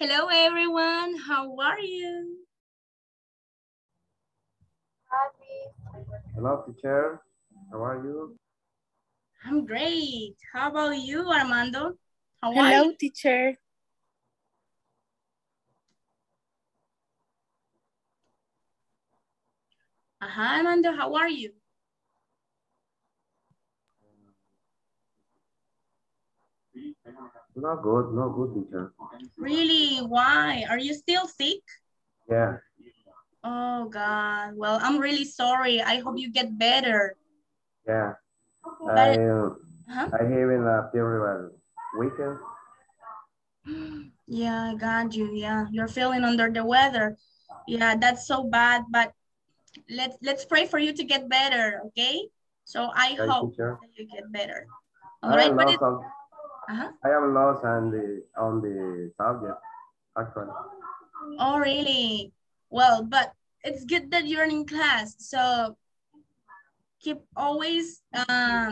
Hello everyone, how are you? Hello teacher, how are you? I'm great, how about you Armando? How are you? Hello teacher. Armando, how are you? Not good, teacher. Really? Why? Are you still sick? Yeah. Oh, God. Well, I'm really sorry. I hope you get better. Yeah. But, I haven't a terrible weekend. Yeah, I got you. Yeah, you're feeling under the weather. Yeah, that's so bad. But let's pray for you to get better, okay? So I hope that you get better. All right, but it's... I am lost on the subject, actually. Oh, really? Well, but it's good that you're in class. So keep always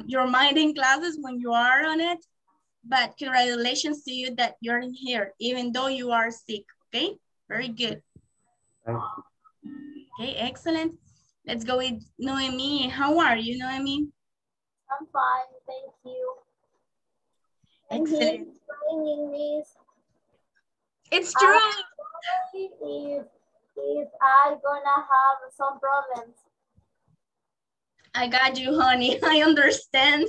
your mind in classes when you are on it. But congratulations to you that you're in here, even though you are sick, okay? Very good. Thank you. Okay, excellent. Let's go with Noemi. How are you, Noemi? I'm fine, thank you. Excellent. It's true. If I'm gonna have some problems. I got you, honey. I understand.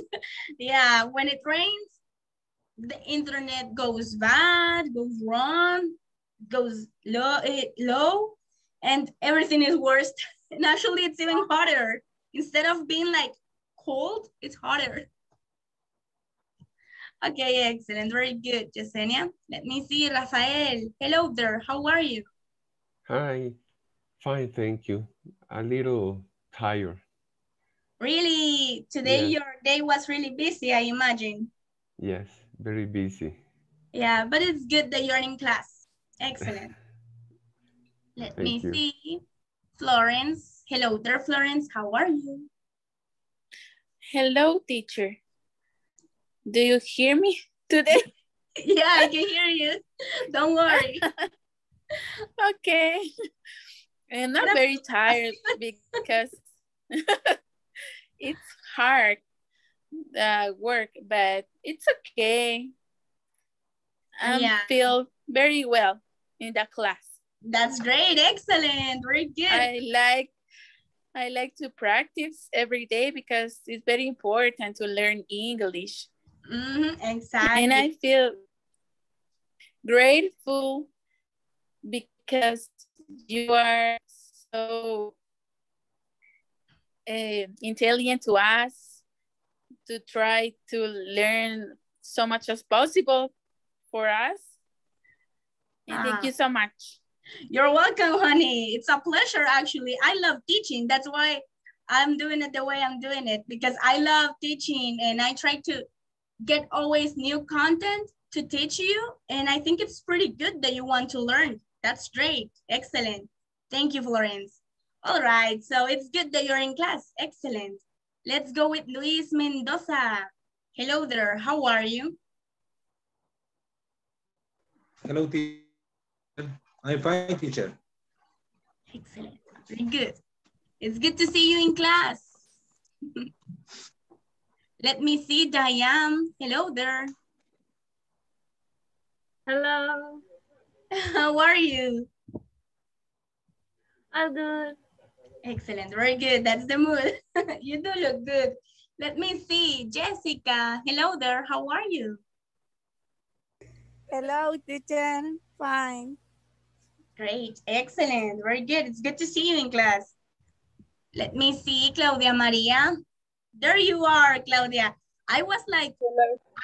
Yeah, when it rains, the internet goes bad, goes wrong, goes low, and everything is worse. And actually, it's even hotter. Instead of being like cold, it's hotter. Okay, excellent. Very good, Yesenia. Let me see, Rafael. Hello there. How are you? Hi. Fine, thank you. A little tired. Really? Today your day was really busy, I imagine. Yes, very busy. Yeah, but it's good that you're in class. Excellent. Let me see. Florence. Hello there, Florence. How are you? Hello, teacher. Do you hear me today? Yeah, I can hear you. Don't worry. Okay. And I'm very tired because it's hard work, but it's okay. I feel very well in the class. That's great. Excellent. Very good. I like to practice every day because it's very important to learn English. Mm-hmm, exactly. And I feel grateful because you are so intelligent to us to try to learn so much as possible for us. And thank you so much. You're welcome, honey. It's a pleasure, actually. I love teaching. That's why I'm doing it the way I'm doing it, because I love teaching and I try to get always new content to teach you. And I think it's pretty good that you want to learn. That's great. Excellent. Thank you, Florence. All right. So it's good that you're in class. Excellent. Let's go with Luis Mendoza. Hello there. How are you? Hello, teacher. I'm fine, teacher. Excellent. Very good. It's good to see you in class. Let me see, Diane. Hello there. Hello. How are you? I'm good. Excellent. Very good. That's the mood. You do look good. Let me see, Jessica. Hello there. How are you? Hello, teacher. Fine. Great. Excellent. Very good. It's good to see you in class. Let me see, Claudia Maria. There you are, Claudia. I was like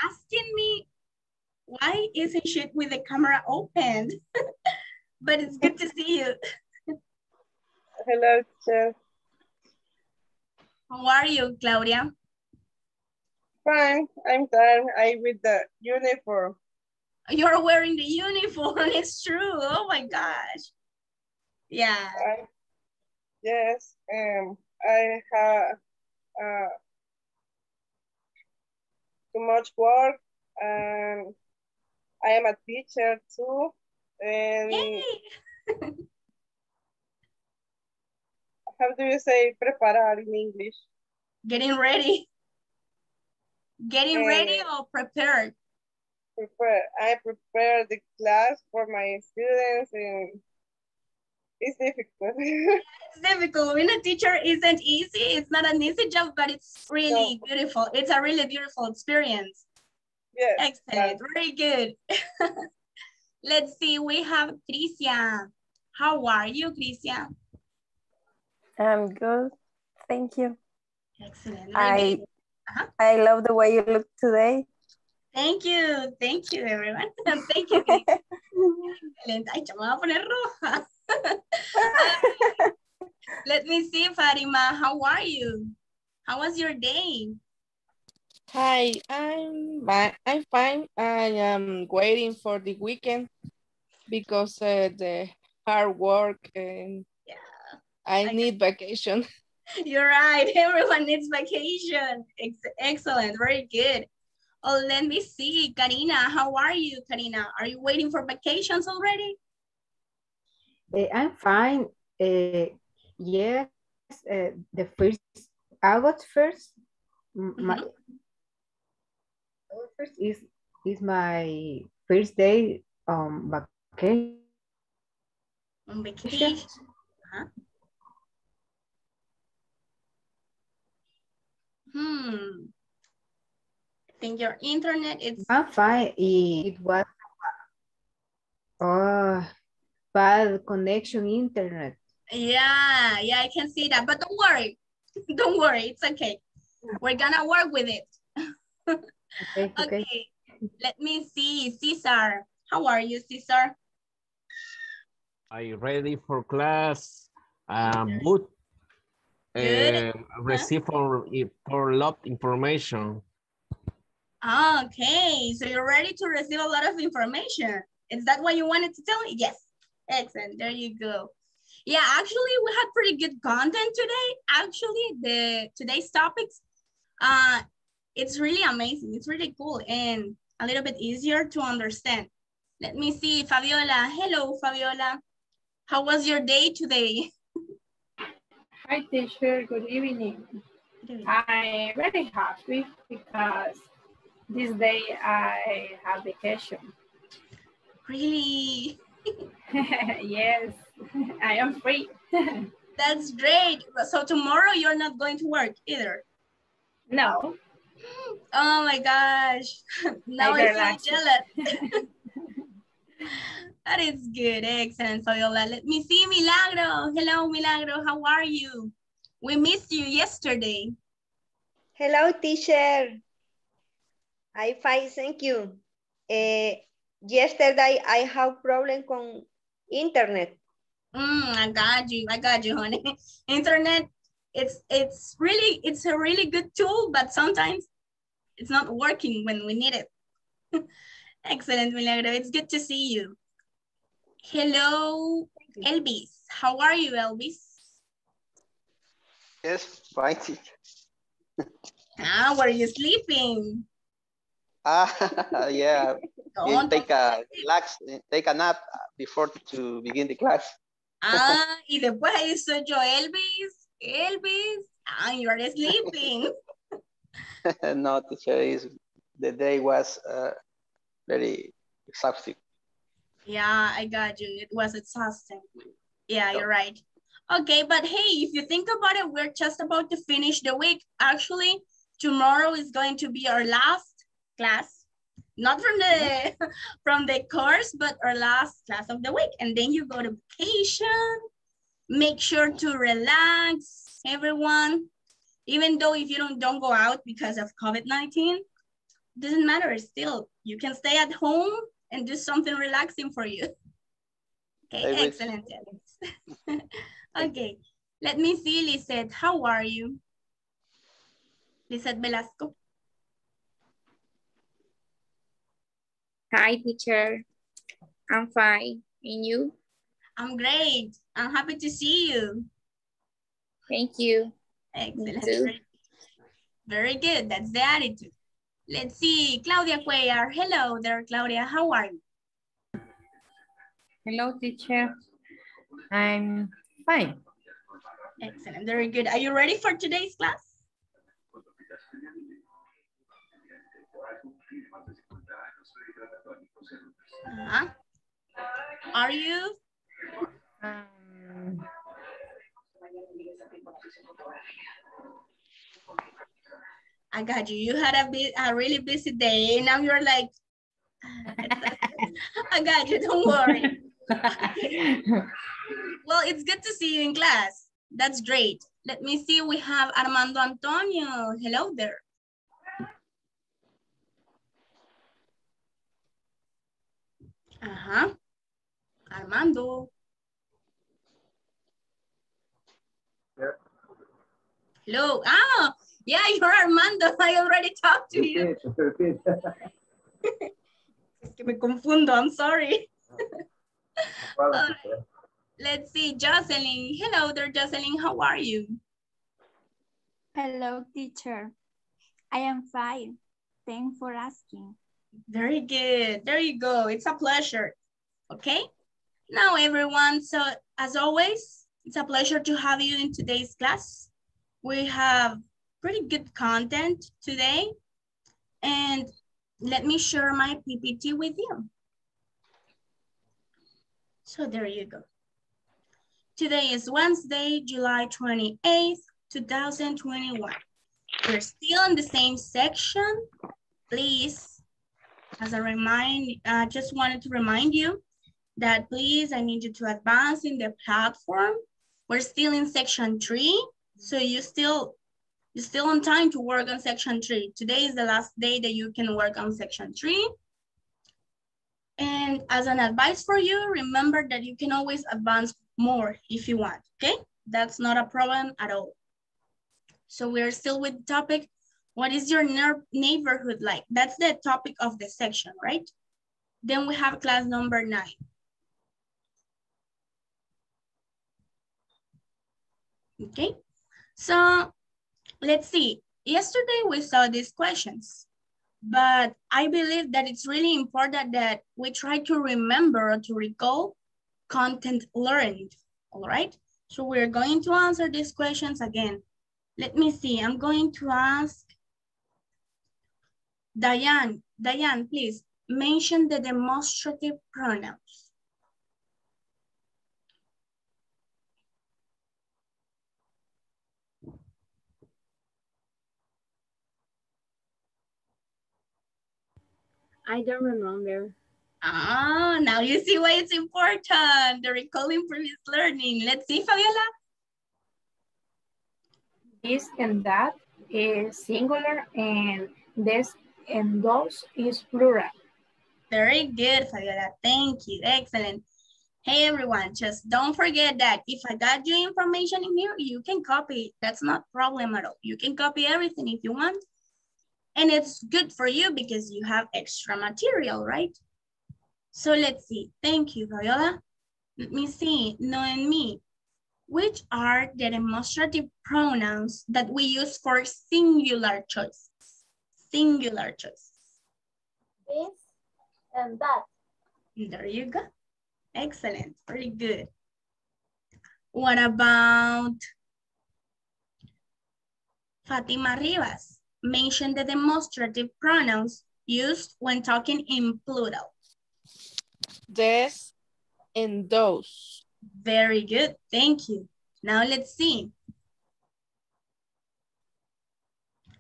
asking me, why isn't she with the camera open? But it's good to see you. Hello, teacher. How are you, Claudia? Fine, I'm tired. I'm with the uniform. You're wearing the uniform, it's true. Oh my gosh. Yeah. Yes, I have too much work, and I am a teacher too, And how do you say preparar in English? Getting ready. Getting ready or prepared? Prepare. I prepare the class for my students, and it's difficult. It's difficult. Being a teacher isn't easy. It's not an easy job, but it's really beautiful. It's a really beautiful experience. Yes. Excellent. Very good. Let's see. We have Crisia. How are you, Crisia? I'm good. Thank you. Excellent. I love the way you look today. Thank you, everyone. Thank you. Excellent. Ay, me voy a poner roja. Let me see, Fatima. How are you? How was your day? Hi, I'm fine. I am waiting for the weekend because the hard work and I need vacation. You're right. Everyone needs vacation. Excellent. Very good. Oh, let me see. Karina, how are you, Karina? Are you waiting for vacations already? I'm fine. Yes, the first August 1st. My first is my first day on vacation. On vacation. Huh? I think your internet is... I'm fine. It was bad connection internet. Yeah, yeah, I can see that. But don't worry. Don't worry. It's okay. We're going to work with it. Okay, okay. Okay. Let me see. Cesar. How are you, Cesar? Are you ready for class? Receive for a lot of information. Okay, so you're ready to receive a lot of information. Is that what you wanted to tell me? Yes, excellent, there you go. Yeah, actually we had pretty good content today. Actually, today's topics, it's really amazing, it's really cool and a little bit easier to understand. Let me see, Fabiola. Hello, Fabiola. How was your day today? Hi, teacher. Good evening. I'm very happy because this day I have vacation. Really? Yes, I am free. That's great. So tomorrow you're not going to work either? No. Oh my gosh. Now I'm really jealous. That is good. Excellent, Fabiola. Let me see, Milagro. Hello, Milagro. How are you? We missed you yesterday. Hello, teacher. I'm fine, thank you. Yesterday, I have problem with internet. I got you. I got you, honey. Internet, it's a really good tool, but sometimes it's not working when we need it. Excellent, Milagro. It's good to see you. Hello, Elvis. How are you, Elvis? Yes, fine. Ah, were you sleeping? Yeah. Take a nap before to begin the class. Ah, y después ahí soy yo, Elvis. Elvis, you're sleeping. No, teacher, the day was... very exhausting. Yeah, I got you. It was exhausting. Yeah, you're right. Okay, but hey, if you think about it, we're just about to finish the week. Actually, tomorrow is going to be our last class. Not from the from the course, but our last class of the week. And then you go to vacation. Make sure to relax, everyone. Even though if you don't go out because of COVID-19, doesn't matter still. You can stay at home and do something relaxing for you. Okay, excellent. Okay, let me see, Lisette. How are you? Lisette Velasquez. Hi, teacher. I'm fine. And you? I'm great. I'm happy to see you. Thank you. Excellent. Very good. That's the attitude. Let's see, Claudia Cuellar. Hello there, Claudia. How are you? Hello, teacher. I'm fine. Excellent. Very good. Are you ready for today's class? Uh-huh. Are you? I got you. You had a really busy day. Now you're like, I got you. Don't worry. Well, it's good to see you in class. That's great. Let me see. We have Armando Antonio. Hello there. Uh-huh. Armando. Yeah. Hello. Ah, yeah, you're Armando. I already talked to you. Es que me confundo. I'm sorry. Right. Let's see. Jocelyn. Hello there, Jocelyn. How are you? Hello, teacher. I am fine. Thanks for asking. Very good. There you go. It's a pleasure. Okay. Now, everyone, so as always, it's a pleasure to have you in today's class. We have pretty good content today. And let me share my PPT with you. So there you go. Today is Wednesday, July 28th, 2021. We're still in the same section. Please. As a reminder, I just wanted to remind you that please, I need you to advance in the platform. We're still in section 3, so you're still on time to work on section 3. Today is the last day that you can work on section 3. And as an advice for you, remember that you can always advance more if you want, okay? That's not a problem at all. So we're still with the topic. What is your neighborhood like? That's the topic of the section, right? Then we have class number 9. Okay, so let's see. Yesterday we saw these questions, but I believe that it's really important that we try to remember or to recall content learned, all right? So we're going to answer these questions again. Let me see, I'm going to ask Diane, please mention the demonstrative pronouns. I don't remember. Ah, now you see why it's important. The recalling previous learning. Let's see, Fabiola. This and that is singular and this and those is plural. Very good, Fabiola. Thank you. Excellent. Hey, everyone, just don't forget that if I got your information in here, you can copy. That's not a problem at all. You can copy everything if you want. And it's good for you because you have extra material, right? So let's see. Thank you, Fabiola. Let me see. Noemi, which are the demonstrative pronouns that we use for singular choice? Singular choice. This and that. There you go. Excellent. Very good. What about Fatima Rivas? Mention the demonstrative pronouns used when talking in plural. This and those. Very good. Thank you. Now let's see.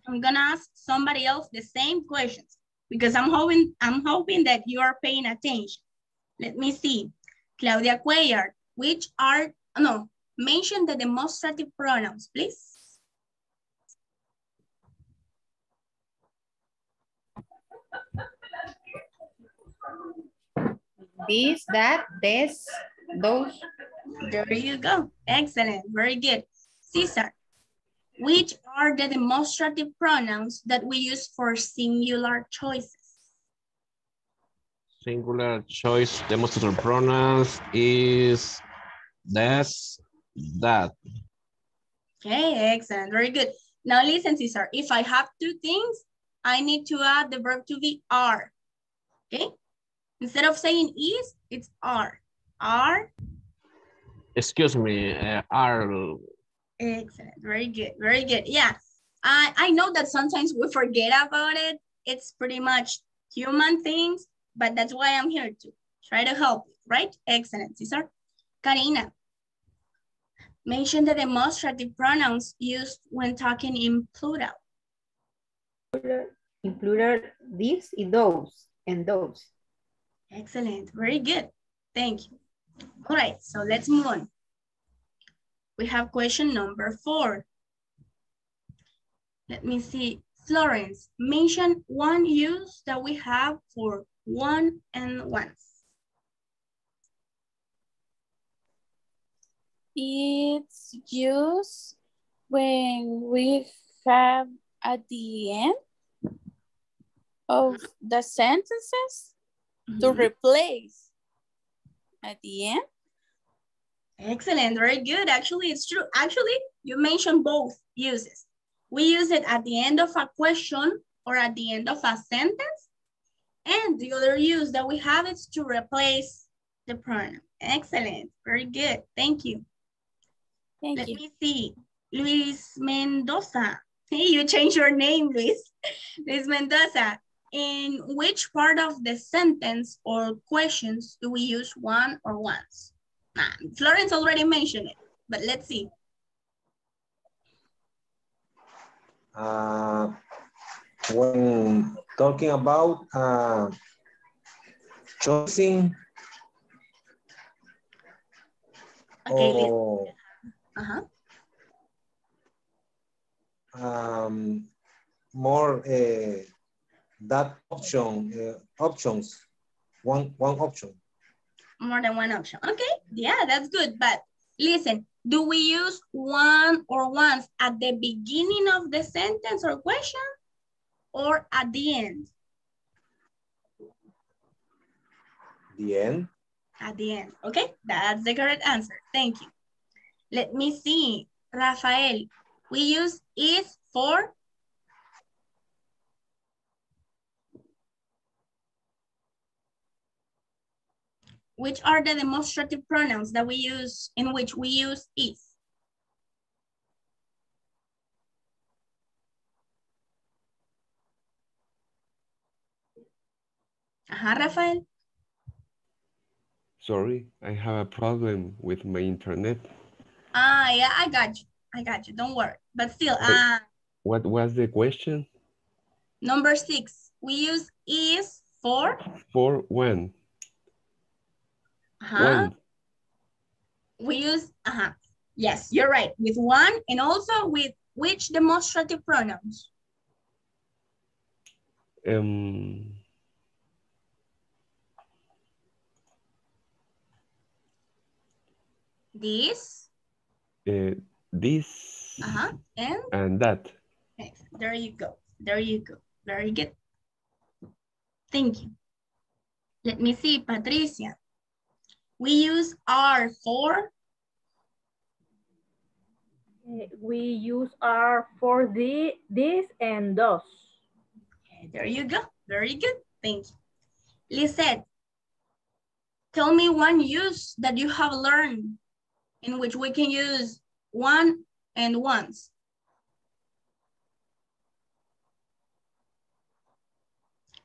I'm gonna ask somebody else the same questions because I'm hoping that you are paying attention. Let me see. Claudia Cuellar, mention the demonstrative pronouns, please. This, that, this, those. There you go. Excellent. Very good. Cesar, which are the demonstrative pronouns that we use for singular choices? Singular choice demonstrative pronouns is this, that. Okay, excellent. Very good. Now listen, Cesar, if I have two things, I need to add the verb to the are. Okay? Instead of saying is, it's are. are? Excuse me, are. Excellent, very good, very good. Yeah, I know that sometimes we forget about it. It's pretty much human things, but that's why I'm here to try to help, right? Excellent, Cesar. Karina, mention the demonstrative pronouns used when talking in plural. In plural, these and those and those. Excellent, very good. Thank you. All right, so let's move on. We have question number 4. Let me see. Florence, mention one use that we have for one and once. It's used when we have at the end of the sentences to replace at the end. Excellent, very good. Actually, it's true. Actually, you mentioned both uses. We use it at the end of a question or at the end of a sentence. And the other use that we have is to replace the pronoun. Excellent, very good. Thank you. Thank you. Let me see. Luis Mendoza. Hey, you changed your name, Luis. Luis Mendoza. In which part of the sentence or questions do we use one or once? Florence already mentioned it, but let's see. When talking about choosing or more that option, options, one option. More than one option. Okay, yeah, that's good. But listen, do we use one or once at the beginning of the sentence or question or at the end? The end. At the end. Okay, that's the correct answer. Thank you. Let me see. Rafael, we use is for? Which are the demonstrative pronouns that we use, in which we use is? Rafael? Sorry, I have a problem with my internet. Yeah, I got you. I got you, don't worry. But still, what was the question? Number 6, we use is for? For when? We use yes, you're right, with one and also with which demonstrative pronouns? This, this, and that. There you go. There you go. Very good. Thank you. Let me see, Patricia. We use are for? We use are for the, this and those. Okay, there you go. Very good. Thank you. Lisette, tell me one use that you have learned in which we can use one and once.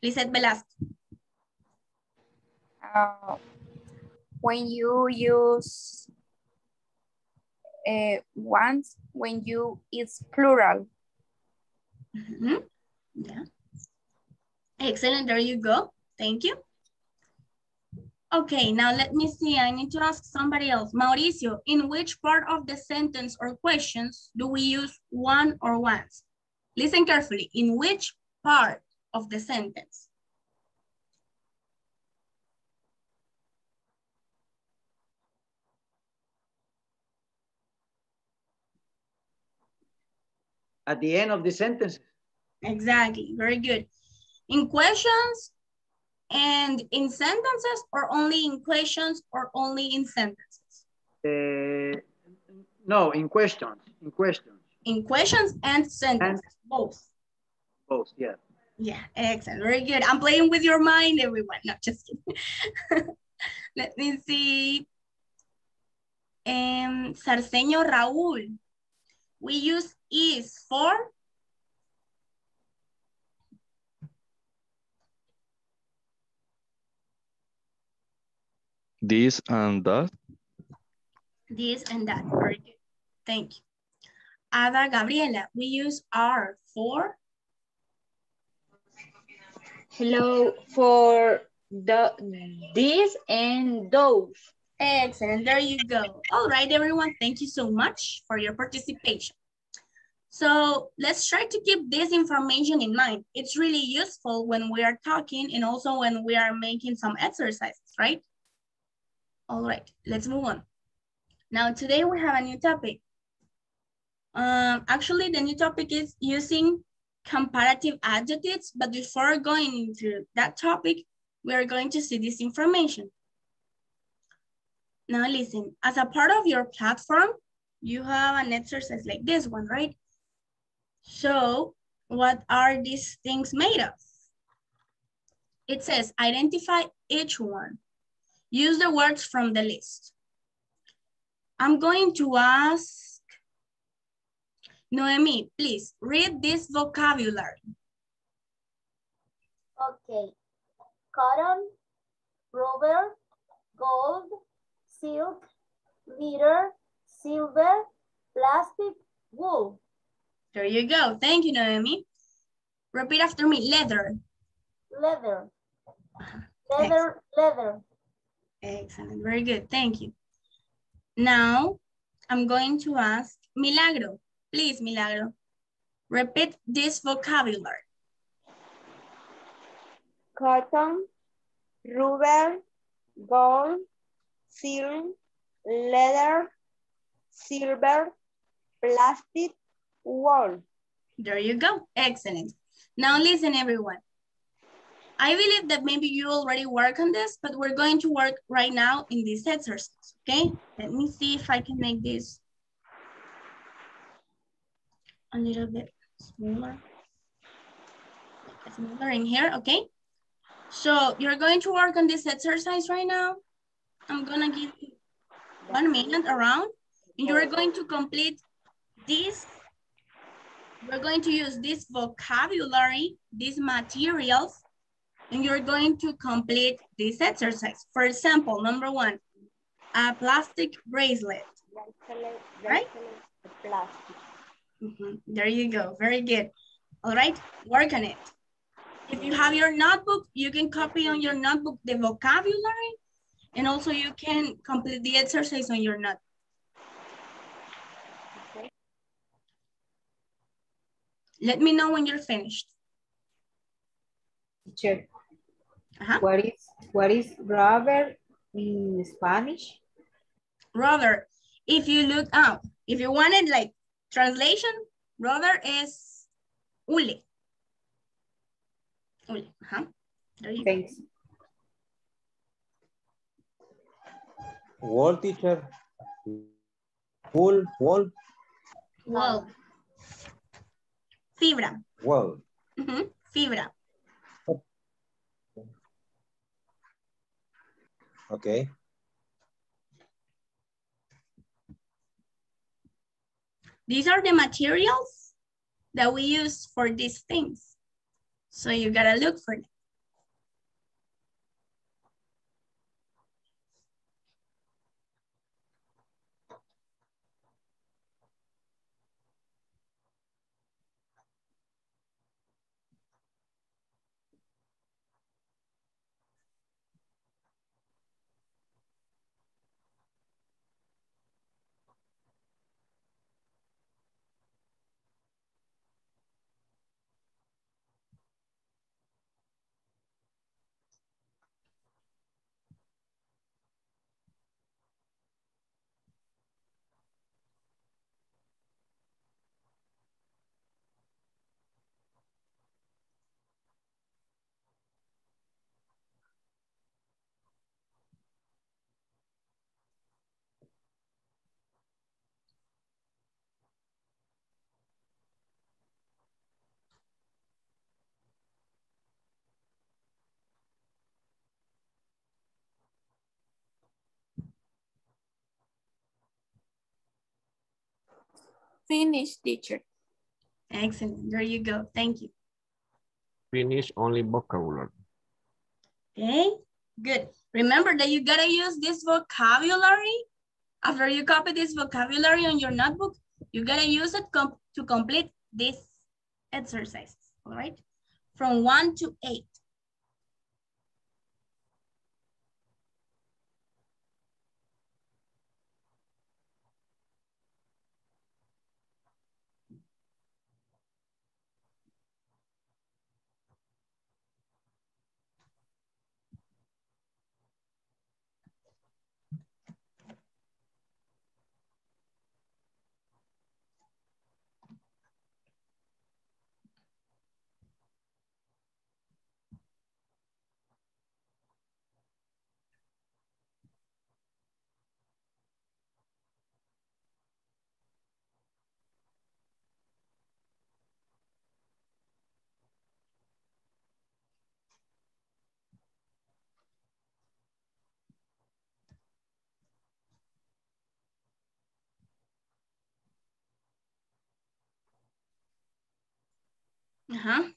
Lisette Velasquez. When you use once, when you is plural. Yeah. Excellent, there you go. Thank you. Okay, now let me see. I need to ask somebody else. Mauricio, in which part of the sentence or questions do we use one or once? Listen carefully. In which part of the sentence? At the end of the sentence. Exactly, very good. In questions and in sentences, or only in questions or only in sentences? No, in questions, in questions. In questions and sentences, and both. Both, yeah. Yeah, excellent, very good. I'm playing with your mind, everyone. No, just kidding. Let me see. Sarceño Raúl. We use is for this and that. This and that. Very good. Thank you. Ada Gabriela, we use are for hello, for the this and those. Excellent. There you go. All right, everyone. Thank you so much for your participation. So let's try to keep this information in mind. It's really useful when we are talking and also when we are making some exercises, right? All right, let's move on. Now, today we have a new topic. Actually, the new topic is using comparative adjectives, but before going into that topic, we are going to see this information. Now listen, as a part of your platform, you have an exercise like this one, right? So what are these things made of? It says, identify each one. Use the words from the list. I'm going to ask Noemi, please read this vocabulary. Okay. Cotton, rubber, gold, silk, leather, silver, plastic, wool. There you go. Thank you, Noemi. Repeat after me. Leather. Leather. Leather, leather. Excellent. Very good. Thank you. Now, I'm going to ask Milagro. Please, Milagro, repeat this vocabulary. Cotton, rubber, gold, silk, leather, silver, plastic, wool. There you go. Excellent. Now listen, everyone. I believe that maybe you already work on this, but we're going to work right now in this exercise, okay? Let me see if I can make this a little bit smaller in here, okay? So you're going to work on this exercise right now. I'm gonna give you 1 minute around, and you're going to complete this. We're going to use this vocabulary, these materials, and you're going to complete this exercise. For example, number one, a plastic bracelet, right? Plastic. Mm-hmm. There you go, very good. All right, work on it. If you have your notebook, you can copy on your notebook the vocabulary, and also you can complete the exercise on your notebook. Okay. Let me know when you're finished. Teacher. Uh-huh. What is rubber in Spanish? Rubber, if you look up, if you wanted like translation, rubber is hule. Hule. Uh-huh. Thanks. Wall, teacher. Wool, wall. Wall. Fibra. Wall. Mm-hmm. Fibra. Okay. These are the materials that we use for these things. So you gotta look for them. finished, teacher. Excellent. There you go. Thank you. Finish only vocabulary. Okay, good. Remember that you gotta use this vocabulary. After you copy this vocabulary on your notebook, you gotta use it to complete this exercise, all right? From 1 to 8.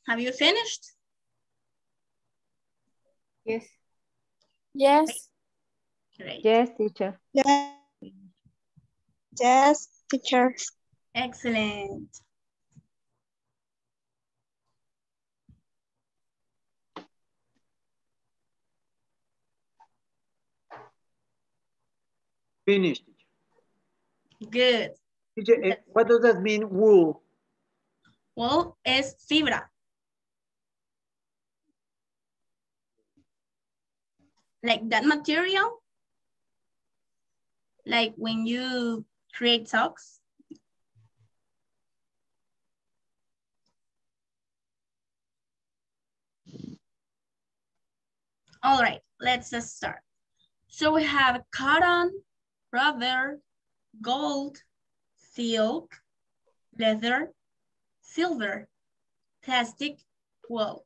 Have you finished? Yes. Yes. Great. Yes, teacher. Yes. Yes, teacher. Excellent. Finished. Good. Teacher, what does that mean, wool? Wool es fibra. Like that material, like when you create socks. All right, let's just start. So we have cotton, rubber, gold, silk, leather, silver, plastic, wool.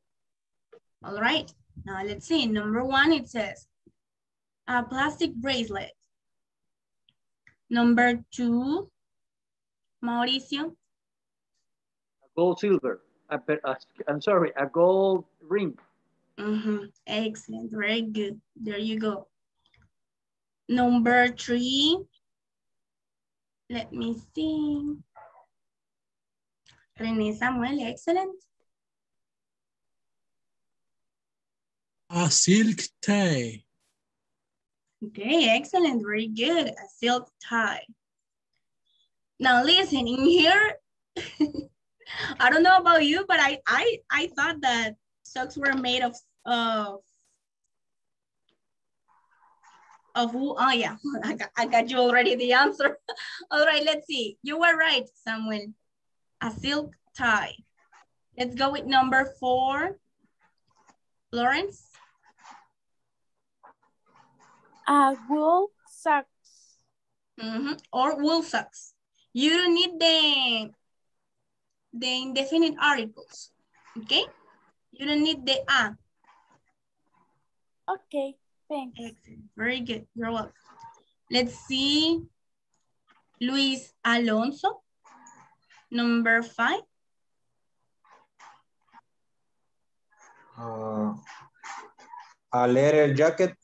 All right, now let's see. Number 1, it says a plastic bracelet. Number 2, Mauricio. A gold ring. Excellent, very good. There you go. Number 3, let me see. René Samuel, excellent. A silk tie. Okay, excellent, very good, a silk tie. Now listen, in here, I don't know about you, but I thought that socks were made of wool. Oh yeah, I got you already the answer. All right, let's see. You were right, Samuel. A silk tie. Let's go with number 4. Lawrence. Wool socks. Or wool socks. You don't need the indefinite articles. Okay? You don't need the a. Okay, thanks. Excellent. Very good. You're welcome. Let's see. Luis Alonso. Number 5. A leather jacket.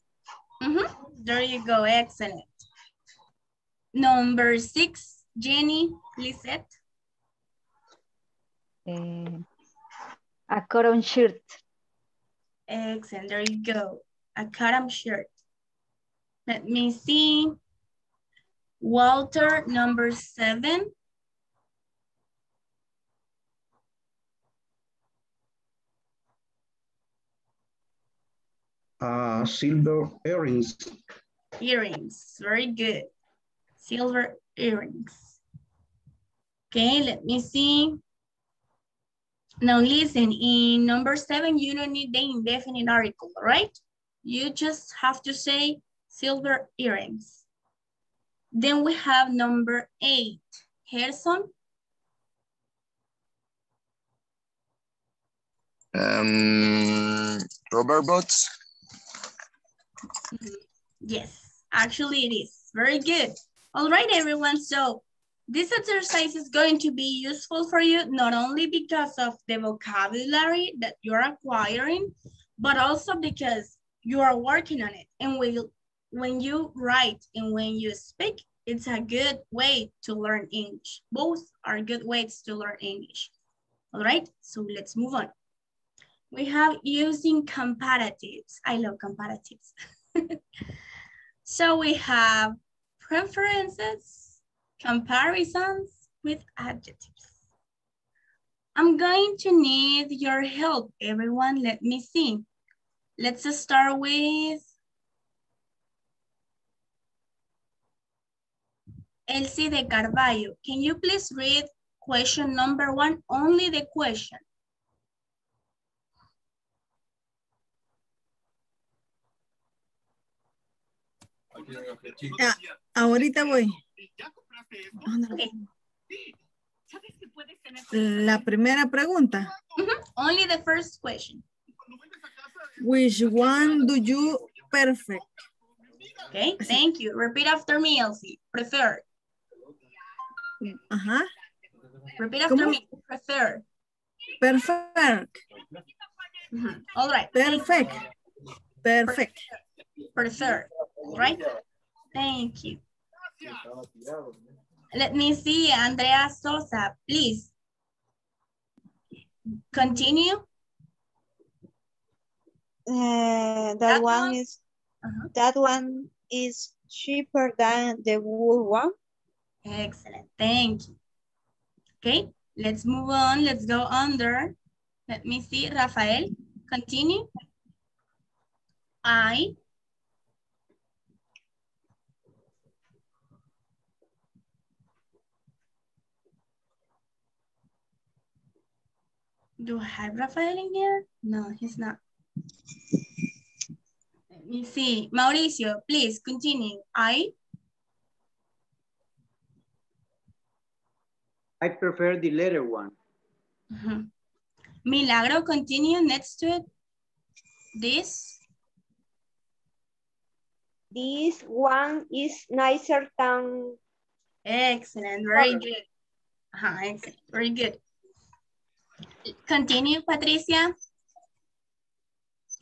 There you go, excellent. Number 6, Jenny Lisette. A cotton shirt. Excellent, there you go, a cotton shirt. Let me see. Walter, number 7. Silver earrings. Earrings, very good. Silver earrings. Okay, let me see. Now listen, in number 7, you don't need the indefinite article, right? You just have to say silver earrings. Then we have number 8, Herson. Rubber boots. Yes, actually it is. Very good. All right, everyone. So This exercise is going to be useful for you not only because of the vocabulary that you're acquiring, but also because you are working on it. And when you write and when you speak, it's a good way to learn English. Both are good ways to learn English. All right, so let's move on. We have using comparatives. I love comparatives. So we have preferences, comparisons with adjectives. I'm going to need your help, everyone. Let me see. Let's start with Elsie de Carvalho. Can you please read question number 1, only the question? Ahorita voy. Okay. La primera pregunta. Only the first question. Which one do you prefer? Okay, thank you. Repeat after me, Elsie. Prefer. Repeat after me. Prefer. Perfect. All right. Perfect. Perfect. Prefer. Right? Thank you. Let me see, Andrea Sosa, please. Continue. That one is cheaper than the wool one. Excellent, thank you. Okay, let's move on. Let's go under. Let me see, Rafael, continue. Do I have Rafael in here? No, he's not. Let me see. Mauricio, please continue. I prefer the latter one. Milagro, continue next to it. This one is nicer than. Excellent, very good. Excellent, very good. Continue, Patricia,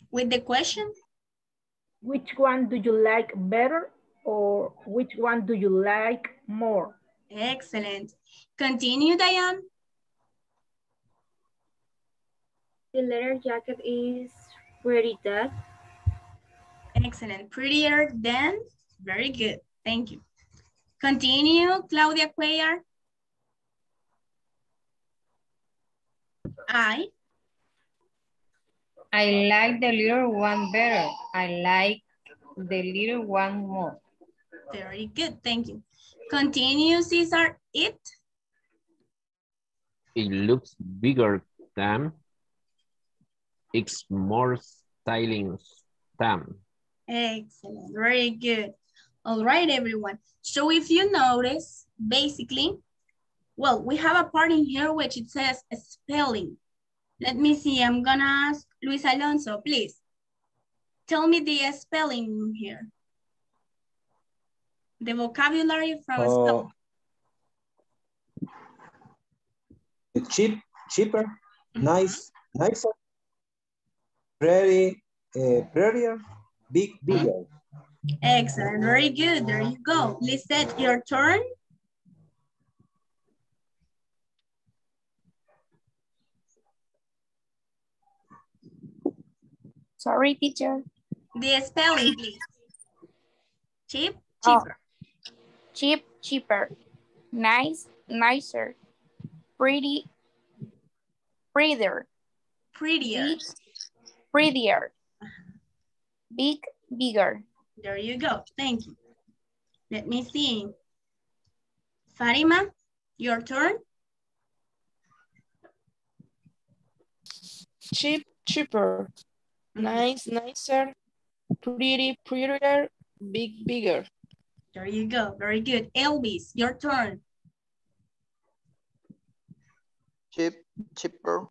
with the question. Which one do you like better or which one do you like more? Excellent. Continue, Diane. The leather jacket is pretty dead. Excellent. Prettier than. Very good. Thank you. Continue, Claudia Cuellar. I like the little one better. I like the little one more. Very good, thank you. Continue, Cesar. It looks bigger than. It's more styling than. Excellent, very good. All right, everyone. So if you notice, basically, well, we have a part in here which it says spelling. Let me see, I'm gonna ask Luis Alonso, please. Tell me the spelling here. The vocabulary from spelling. Cheaper, nicer, prettier, bigger. Excellent, very good, there you go. Lisette, your turn. Sorry, teacher. The spelling, please. Cheap, cheaper. Oh. Cheap, cheaper. Nice, nicer. Pretty, prettier. Prettier. Big, prettier. Big, bigger. There you go. Thank you. Let me see. Fatima, your turn. Cheap, cheaper. Nice, nicer, pretty, prettier, big, bigger. There you go, very good. Elvis, your turn. Cheap, cheaper,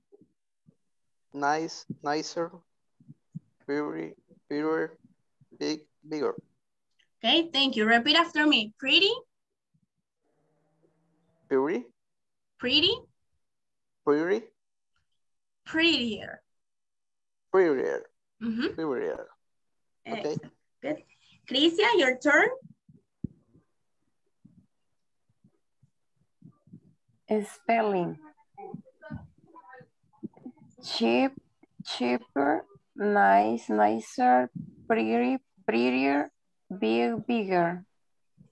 nice, nicer, pretty, prettier, big, bigger. Okay, thank you. Repeat after me. Pretty, Pretty. Pretty. Pretty. Prettier. Prettier. Mm-hmm. Prettier. Okay. Good. Crisia, your turn. Spelling. Cheap, cheaper, nice, nicer, pretty, prettier, big, bigger.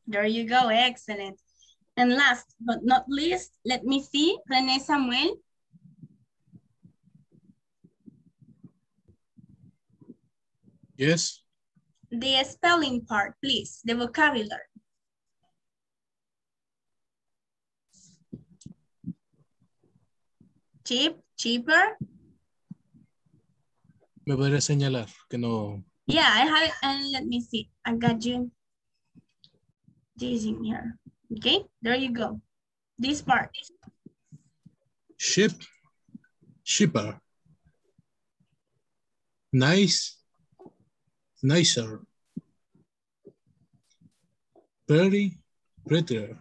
There you go, excellent. And last but not least, let me see, René Samuel. Yes. The spelling part, please, the vocabulary. Cheap, cheaper. Me podría señalar que no. Yeah, I have, and let me see. I got you. This in here. Okay, there you go. This part. Cheap, cheaper. Nice, nicer. Pretty, prettier.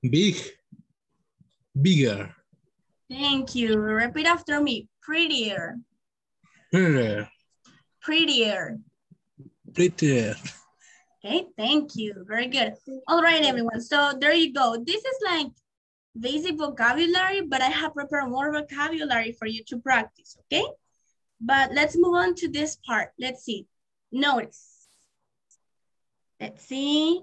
Big, bigger. Thank you. Repeat after me. Prettier. Prettier. Prettier. Prettier. Okay, thank you. Very good. All right, everyone. So there you go. This is like basic vocabulary, but I have prepared more vocabulary for you to practice, okay? But let's move on to this part. Let's see. Notice. Let's see.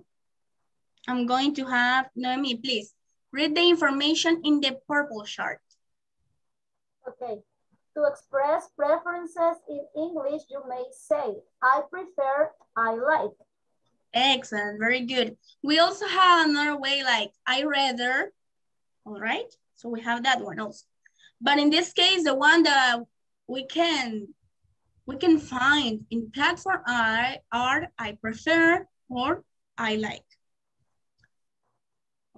I'm going to have Noemi, please. Read the information in the purple chart. Okay. To express preferences in English, you may say, I prefer, I like. Excellent, very good. We also have another way like, I rather, all right? So we have that one also. But in this case, the one that we can find in platform are I prefer or I like.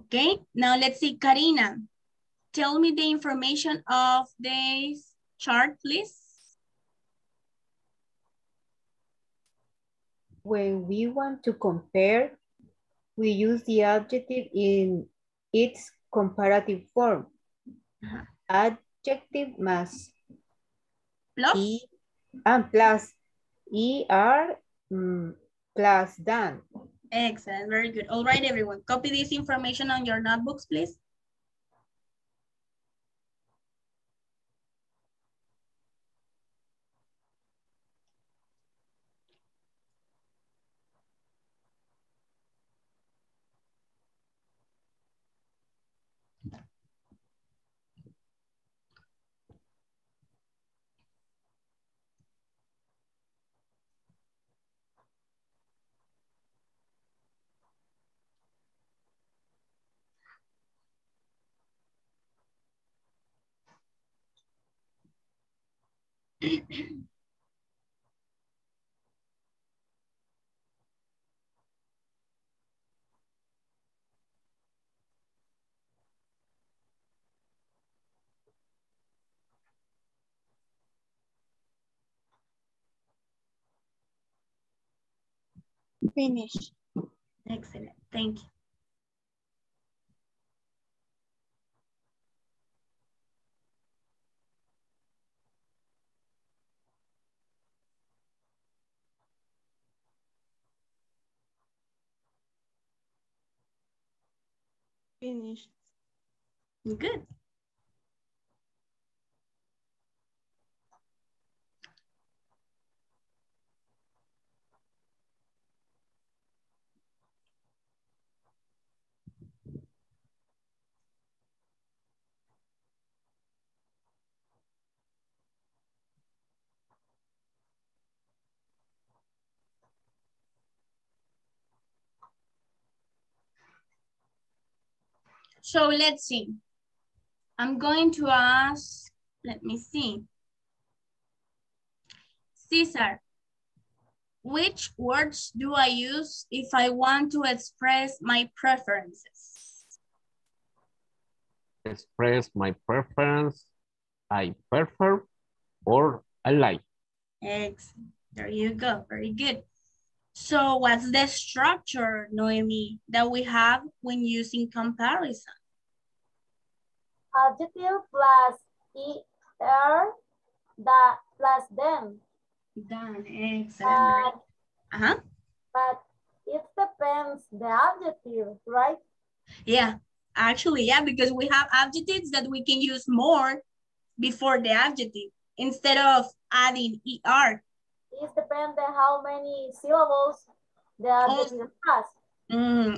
Okay, now let's see, Karina. Tell me the information of this chart, please. When we want to compare, we use the adjective in its comparative form. Uh-huh. Adjective más. Plus? E, and plus. Er plus than. Excellent, very good. All right, everyone, copy this information on your notebooks, please. Finish. Excellent. Thank you. Finished. Good. So let's see. I'm going to ask, let me see. Cesar, which words do I use if I want to express my preferences? Express my preference, I prefer, or I like. Excellent, there you go, very good. So what's the structure, Noemi, that we have when using comparison? Adjective plus er, that plus them. Done, excellent. But it depends the adjective, right? Yeah, actually, yeah, because we have adjectives that we can use more before the adjective instead of adding er. It depends on how many syllables the adjective has.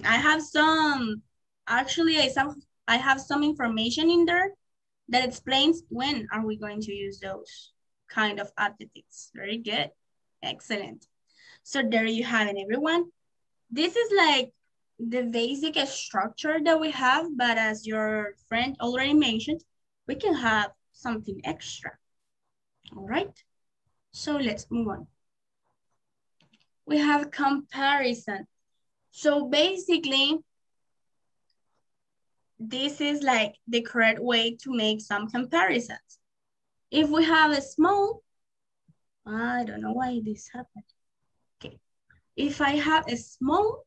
I have some, actually, I have some information in there that explains when are we going to use those kind of adjectives. Very good. Excellent. So there you have it, everyone. This is like the basic structure that we have, but as your friend already mentioned, we can have something extra. All right. So let's move on. We have comparison. So basically, this is like the correct way to make some comparisons. If we have a small, I don't know why this happened. Okay. If I have a small,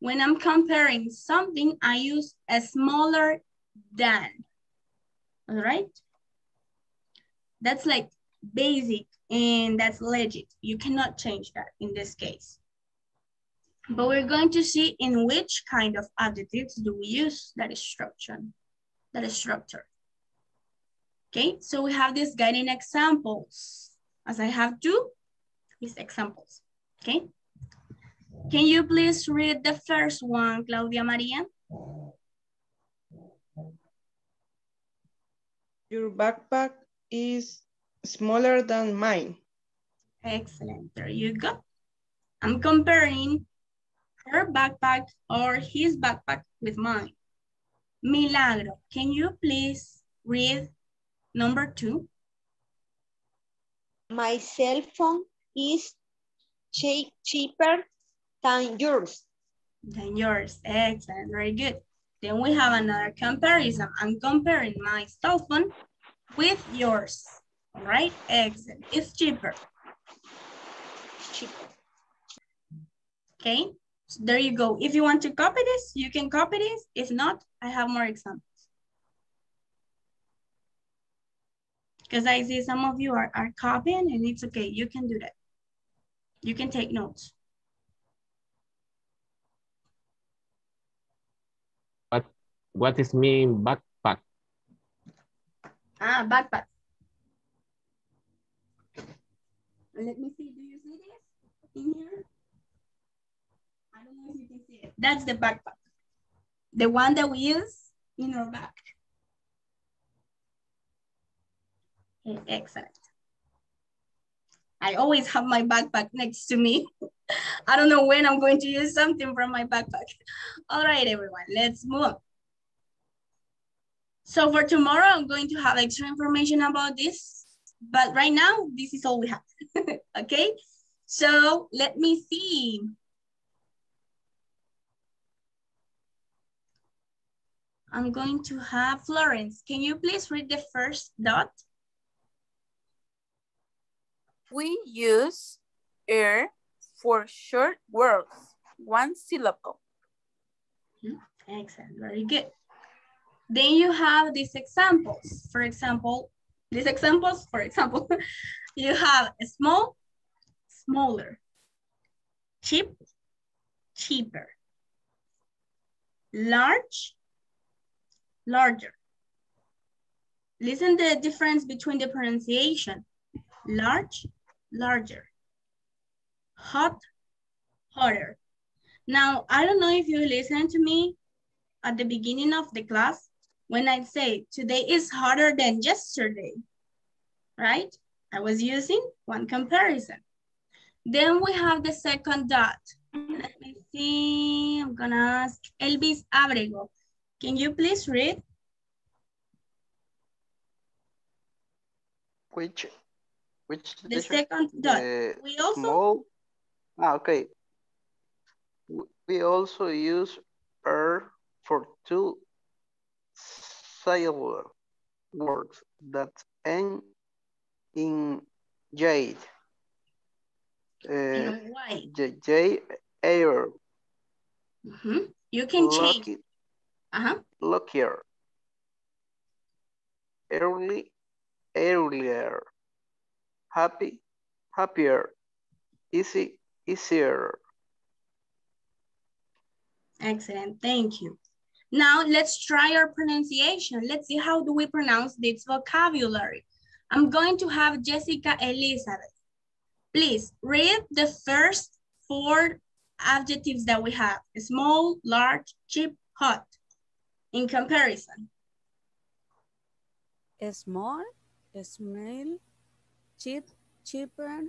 when I'm comparing something, I use a smaller than. All right. That's like basic and that's legit. You cannot change that in this case. But we're going to see in which kind of adjectives do we use that structure. Okay, so we have these guiding examples. As I have two, these examples, okay? Can you please read the first one, Claudia Maria? Your backpack is smaller than mine. Excellent, there you go. I'm comparing her backpack or his backpack with mine. Milagro, can you please read number 2? My cell phone is cheaper than yours. Excellent, very good. Then we have another comparison. I'm comparing my cell phone with yours. All right, excellent. It's cheaper. Okay, so there you go. If you want to copy this, you can copy this. If not, I have more examples. Because I see some of you are copying and it's okay. You can do that. You can take notes. What is mean backpack? Ah, backpack. Let me see, do you see this in here? I don't know if you can see it. That's the backpack. The one that we use in our back. Okay, excellent. I always have my backpack next to me. I don't know when I'm going to use something from my backpack. All right, everyone, let's move on. So for tomorrow, I'm going to have extra information about this, but right now, this is all we have. Okay, so let me see. I'm going to have Florence. Can you please read the first dot? We use er for short words, one syllable. Excellent, very good. Then you have these examples. For example, you have a small, smaller, cheap, cheaper, large, larger. Listen to the difference between the pronunciation. Large, larger. Hot, hotter. Now, I don't know if you listen to me at the beginning of the class when I say today is hotter than yesterday, right? I was using one comparison. Then we have the second dot. Let me see, I'm gonna ask Elvis Abrego. Can you please read? Which the second dot. We also small. Ah, okay. We also use er for two syllable words that end in jade. And why? J error. You can Lucky. Change. Luckier. Early, earlier. Happy, happier. Easy, easier. Excellent, thank you. Now let's try our pronunciation. Let's see how do we pronounce this vocabulary. I'm going to have Jessica Elizabeth. Please read the first four adjectives that we have. Small, large, cheap, hot. In comparison. Small, small, cheap, cheaper,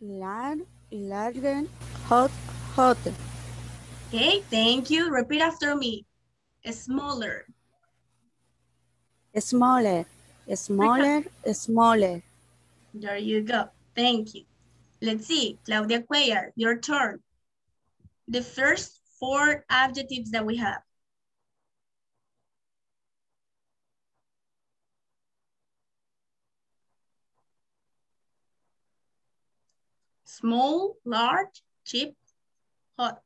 large, larger, hot, hotter. Okay, thank you. Repeat after me. Smaller. Smaller, smaller, smaller. There you go. Thank you. Let's see, Claudia Cuellar, your turn. The first four adjectives that we have. Small, large, cheap, hot,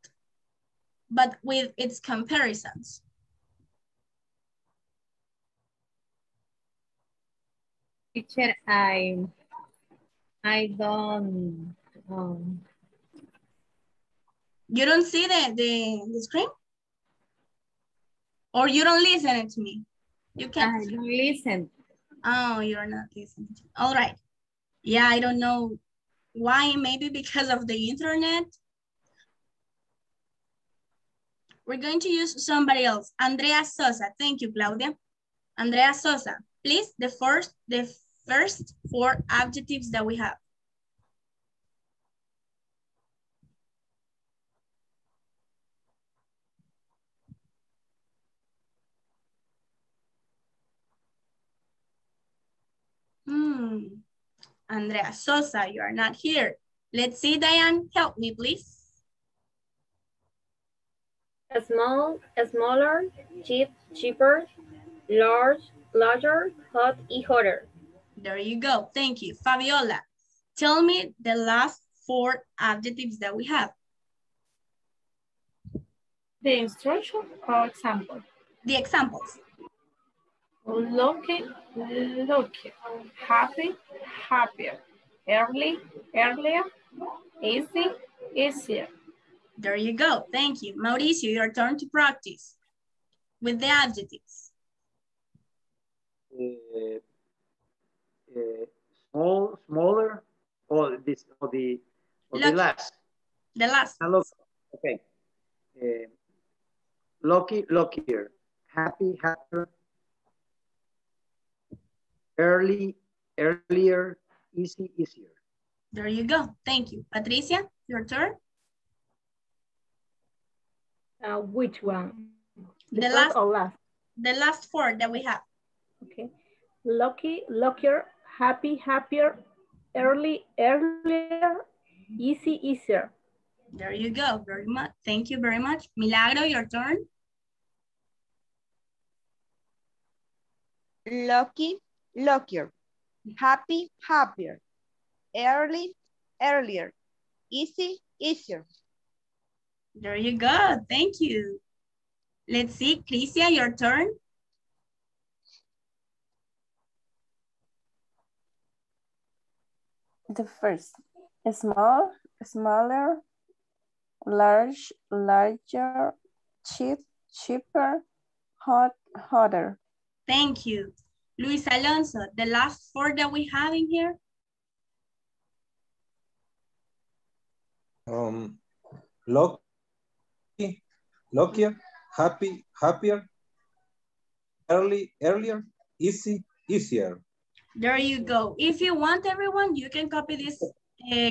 but with its comparisons. Teacher, I don't. You don't see the screen? Or you don't listen to me? You can't. I don't listen. Oh, you're not listening. All right. Yeah, I don't know why. Maybe because of the internet. We're going to use somebody else. Andrea Sosa. Thank you, Claudia. Andrea Sosa, please, the first four adjectives that we have. Andrea Sosa, you are not here. Let's see, Diane, help me, please. Small, smaller, cheap, cheaper, large, larger, hot, and hotter. There you go, thank you. Fabiola, tell me the last four adjectives that we have. The instruction or example? The examples. Lucky, lucky, happy, happier, early, earlier, easy, easier. There you go, thank you. Mauricio, your turn to practice with the adjectives. Small, smaller, or this, or the last. The last. Okay. Lucky, luckier, happy, happier. Early, earlier, easy, easier. There you go. Thank you. Patricia, your turn. Which one? The last. The last four that we have. Okay. Lucky, luckier, happy, happier, early, earlier, easy, easier. There you go. Very much. Thank you very much. Milagro, your turn. Lucky, luckier, happy, happier, early, earlier, easy, easier. There you go, thank you. Let's see, Crisia, your turn. The first, small, smaller, large, larger, cheap, cheaper, hot, hotter. Thank you. Luis Alonso, the last four that we have in here. Lucky, luckier, happy, happier, early, earlier, easy, easier. There you go. If you want, everyone, you can copy these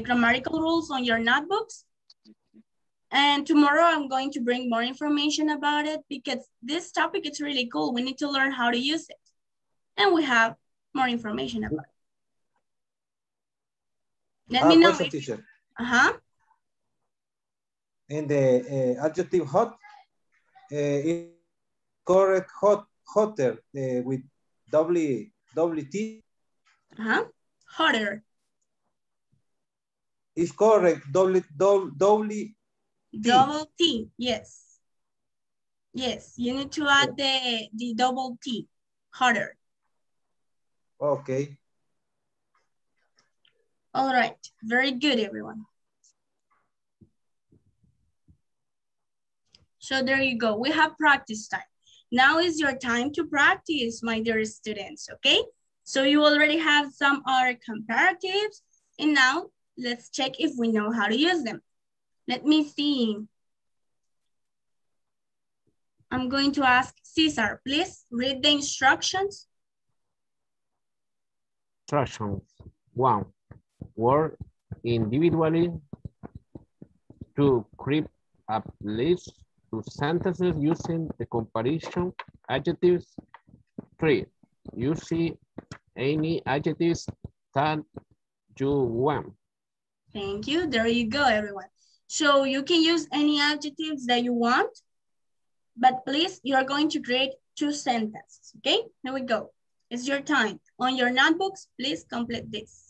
grammatical rules on your notebooks. And tomorrow I'm going to bring more information about it because this topic is really cool. We need to learn how to use it. And we have more information about it. Let me know. Question, teacher. In the adjective hot, is correct hot, hotter with double T. Hotter. is correct. Double T. Yes. Yes, you need to add the double T harder. Okay. All right. Very good, everyone. So there you go. We have practice time. Now is your time to practice, my dear students, okay? So you already have some other comparatives, and now let's check if we know how to use them. Let me see. I'm going to ask Cesar, please read the instructions. Instructions. 1. Work individually. 2. Create a list to sentences using the comparison adjectives. 3. Use any adjectives that you want. Thank you. There you go, everyone. So you can use any adjectives that you want, but please, you are going to create 2 sentences, okay? Here we go. It's your time. On your notebooks, please complete this.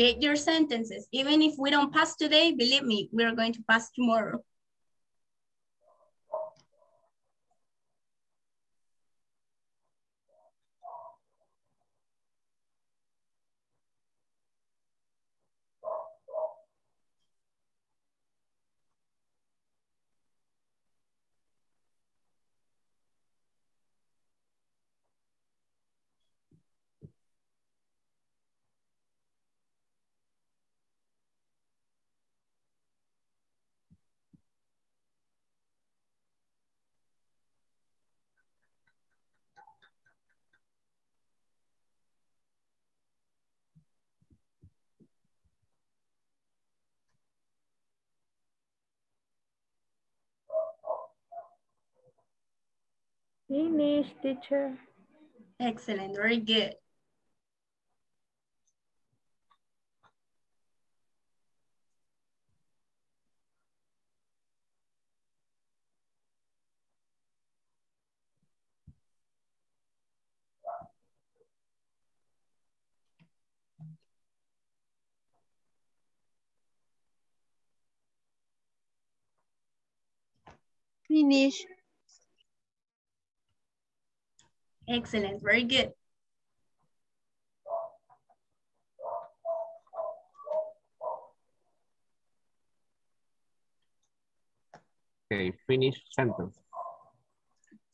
Create your sentences. Even if we don't pass today, believe me, we're going to pass tomorrow. Finish, teacher. Excellent, very good. Finish. Excellent, very good. Okay, finish sentence.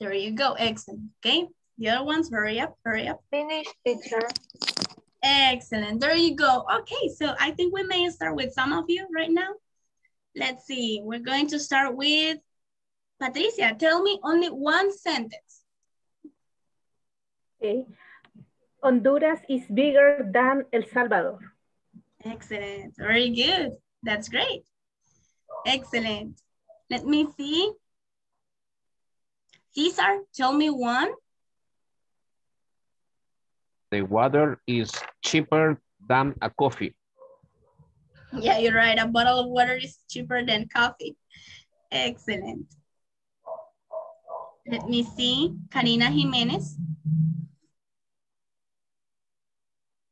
There you go, excellent, okay? The other ones, hurry up, hurry up. Finish, teacher. Excellent, there you go. Okay, so I think we may start with some of you right now. Let's see, we're going to start with Patricia. Tell me only one sentence. Okay. Honduras is bigger than El Salvador. Excellent. Very good. That's great. Excellent. Let me see. Cesar, tell me one. The water is cheaper than a coffee. Yeah, you're right. A bottle of water is cheaper than coffee. Excellent. Let me see. Karina Jimenez.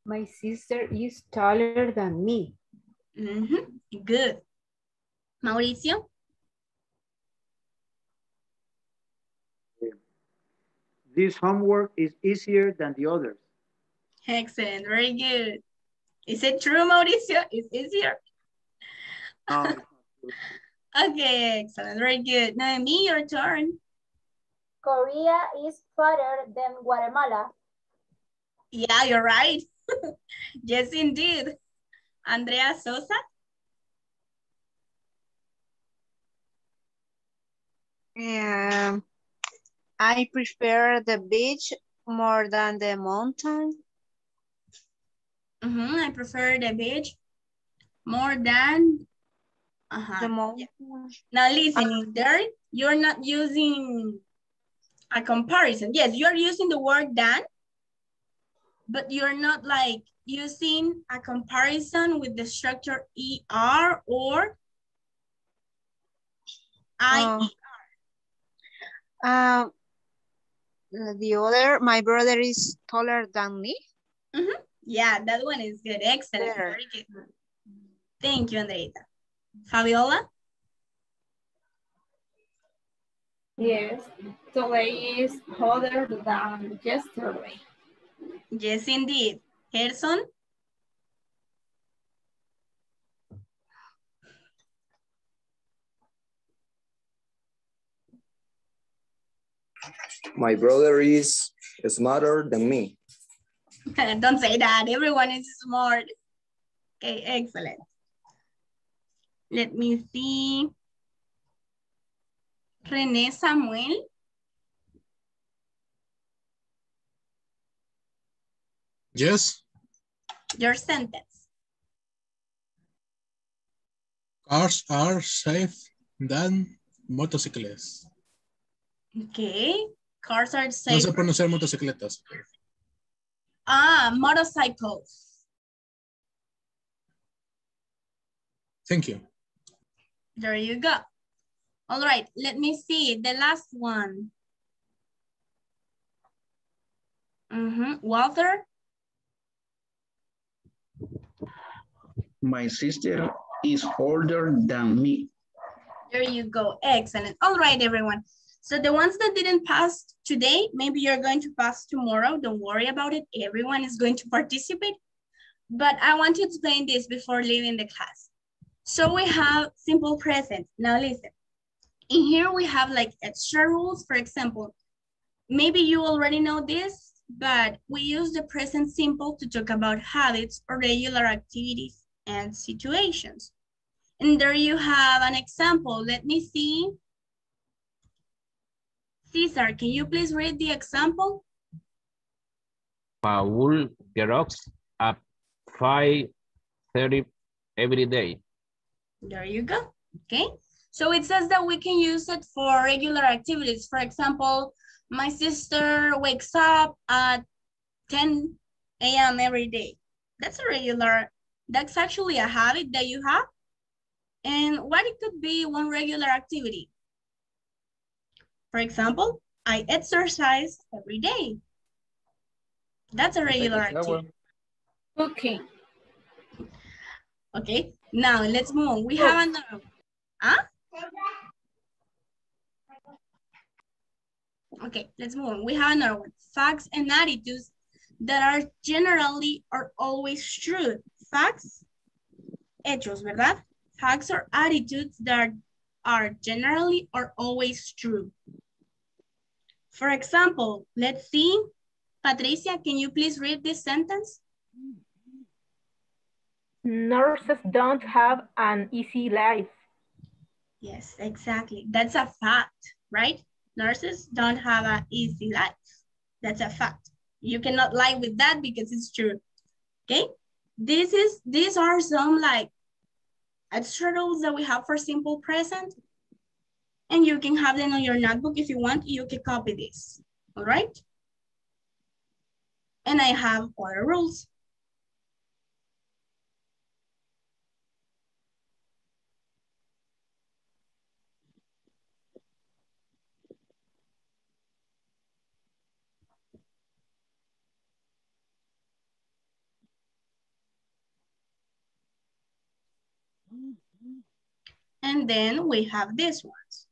My sister is taller than me. Mm-hmm. Good. Mauricio? This homework is easier than the others. Excellent, very good. Is it true, Mauricio? It's easier? Okay, excellent, very good. Noemi, your turn. Korea is farther than Guatemala. Yeah, you're right. Yes, indeed. Andrea Sosa? I prefer the beach more than the mountain. Mm-hmm. I prefer the beach more than the mountain. Yeah. Now listen, there you're not using a comparison. Yes, you're using the word than, but you're not like using a comparison with the structure ER or IER. The other, my brother is taller than me. Mm-hmm. Yeah, that one is good. Excellent. There. Very good. Thank you, Andreita. Fabiola? Yes, today is hotter than yesterday. Yes, indeed. Herson? My brother is smarter than me. Don't say that. Everyone is smart. Okay, excellent. Let me see. René Samuel. Yes. Your sentence. Cars are safe than motorcycles. Okay. Cars are safe. No sé pronunciar motocicletas. Ah, motorcycles. Thank you. There you go. All right, let me see the last one. Walter? My sister is older than me. There you go. Excellent. All right, everyone. So the ones that didn't pass today, maybe you're going to pass tomorrow. Don't worry about it. Everyone is going to participate. But I want to explain this before leaving the class. So we have simple present. Now listen, in here we have like extra rules. For example, maybe you already know this, but we use the present simple to talk about habits or regular activities and situations. And there you have an example. Let me see. Cesar, can you please read the example? Paul gets up 5:30 every day. There you go. Okay. So it says that we can use it for regular activities. For example, my sister wakes up at 10 a.m. every day. That's a regular, that's actually a habit that you have. And what it could be one regular activity? For example, I exercise every day. That's a regular activity. Okay. Okay, now let's move on. We have another one. Huh? Okay, let's move on. We have another one. Facts and attitudes that are generally or always true. Facts, hechos, ¿verdad? Facts or attitudes that are generally or always true. For example, let's see. Patricia, can you please read this sentence? Nurses don't have an easy life. Yes, exactly. That's a fact, right? Nurses don't have an easy life. That's a fact. You cannot lie with that because it's true. Okay? These are some like extra rules that we have for simple present. And you can have them on your notebook. If you want, you can copy this, all right? And I have other rules. And then we have these ones.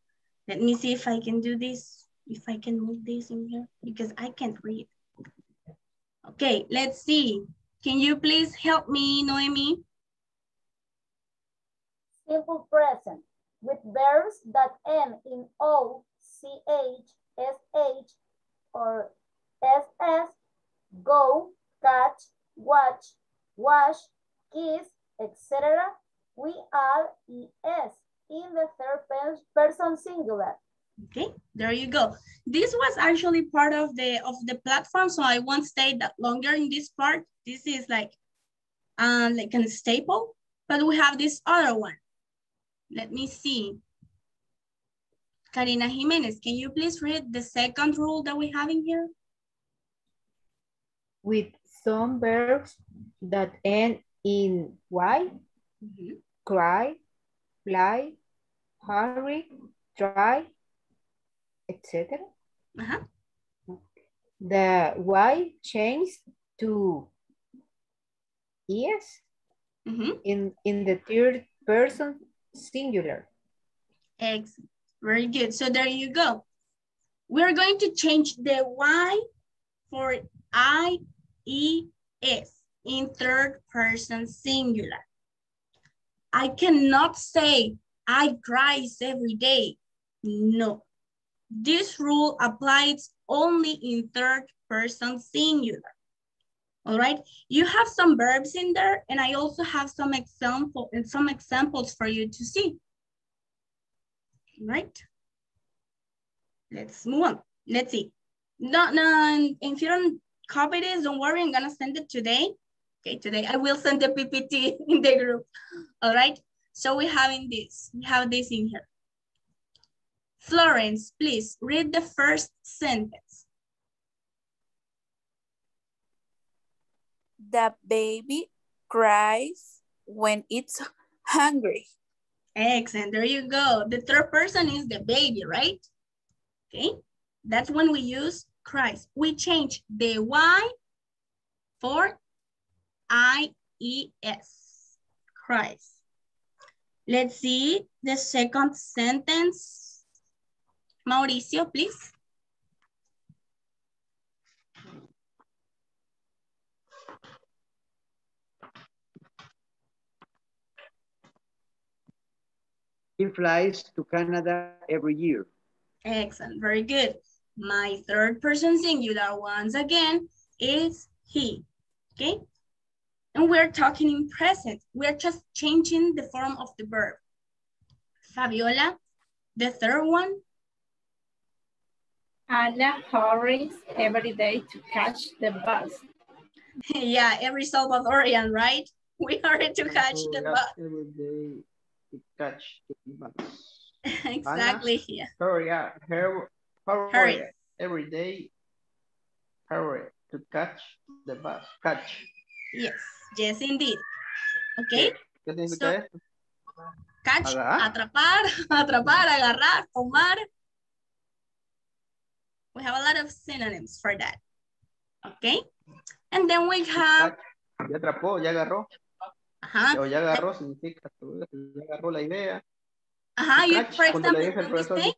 Let me see if I can do this, if I can move this in here, because I can't read. Okay, let's see. Can you please help me, Noemi? Simple present with verbs that end in O, CH, SH, or SS, go, catch, watch, wash, kiss, etc. We add ES in the third person singular. Okay, there you go. This was actually part of the platform, so I won't stay that longer in this part. This is like a staple, but we have this other one. Let me see. Karina Jimenez, can you please read the second rule that we have in here? With some verbs that end in Y, cry, fly, hurry, try, etc. The Y changes to ES in the third person singular. Excellent. Very good. So there you go. We're going to change the Y for I, E, S in third person singular. I cannot say I cries every day. No. This rule applies only in third person singular. All right. You have some verbs in there, and I also have some examples for you to see. Right. Let's move on. Let's see. No, if you don't copy this, don't worry. I'm gonna send it today. Okay, today I will send the PPT in the group. All right. So we have this in here. Florence, please read the first sentence. The baby cries when it's hungry. Excellent, there you go. The third person is the baby, right? Okay, that's when we use cries. We change the Y for I-E-S, cries. Let's see the second sentence. Mauricio, please. He flies to Canada every year. Excellent, very good. My third person singular once again is he, okay? And we're talking in present. We're just changing the form of the verb. Fabiola, the third one. Anna hurries every day to catch the bus. Yeah, every Salvadorian, right? We hurry to catch the bus. Every day to catch the bus. Exactly, Anna, yeah. Hurry. Every day, hurry to catch the bus. Catch. Yes, yes, indeed. Okay. ¿Qué significa esto? Catch, atrapar, agarrar, tomar. We have a lot of synonyms for that. Okay. And then we have. Ya atrapó, ya agarró. Ajá. O ya agarró significa. Ya agarró la idea. Ajá, you, for example, exactly.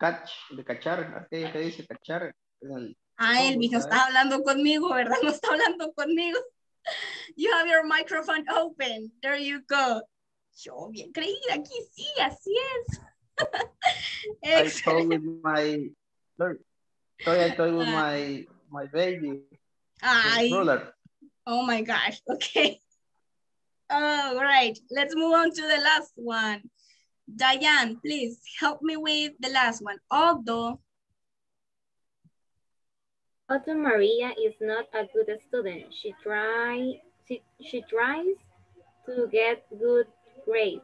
Catch, de cachar, ¿qué dice cachar? Elvis no está hablando conmigo, ¿verdad? No está hablando conmigo. You have your microphone open. There you go. Yo bien creída aquí, sí, así es. I told with my, my baby. Oh my gosh, okay. All right, let's move on to the last one. Diane, please help me with the last one. Although Maria is not a good student, she tries to get good grades.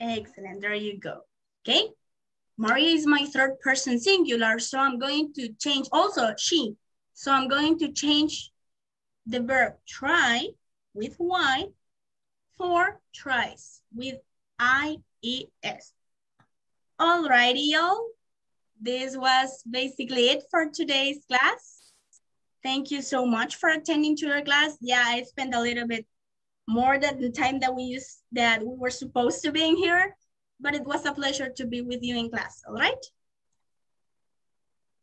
Excellent, there you go. Okay, Maria is my third person singular, so I'm going to change also she. So I'm going to change the verb try with Y for tries with I-E-S. All righty, y'all. This was basically it for today's class. Thank you so much for attending to your class. Yeah, I spent a little bit more than the time that we were supposed to be in here, but it was a pleasure to be with you in class, all right?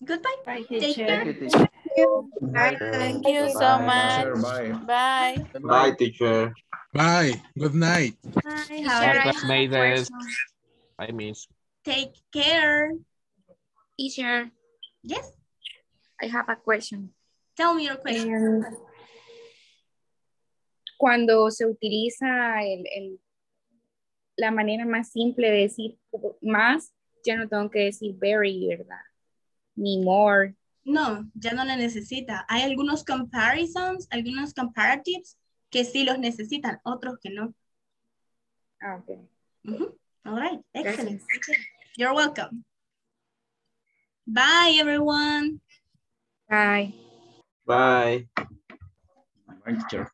Goodbye. Bye, teacher. Thank you. Bye. Thank you so much. Bye. Bye, teacher. Bye. Good night. Bye. Have a nice day. I miss. Take care. Teacher. Yes. I have a question. Tell me your question. Cuando se utiliza la manera más simple de decir más, ya no tengo que decir very, ¿verdad? Ni more. No, ya no la necesita. Hay algunos comparisons, algunos comparatives que sí los necesitan, otros que no. Okay. Mm-hmm. All right, excellent. Gracias. You're welcome. Bye, everyone. Bye. Bye. Bye, teacher.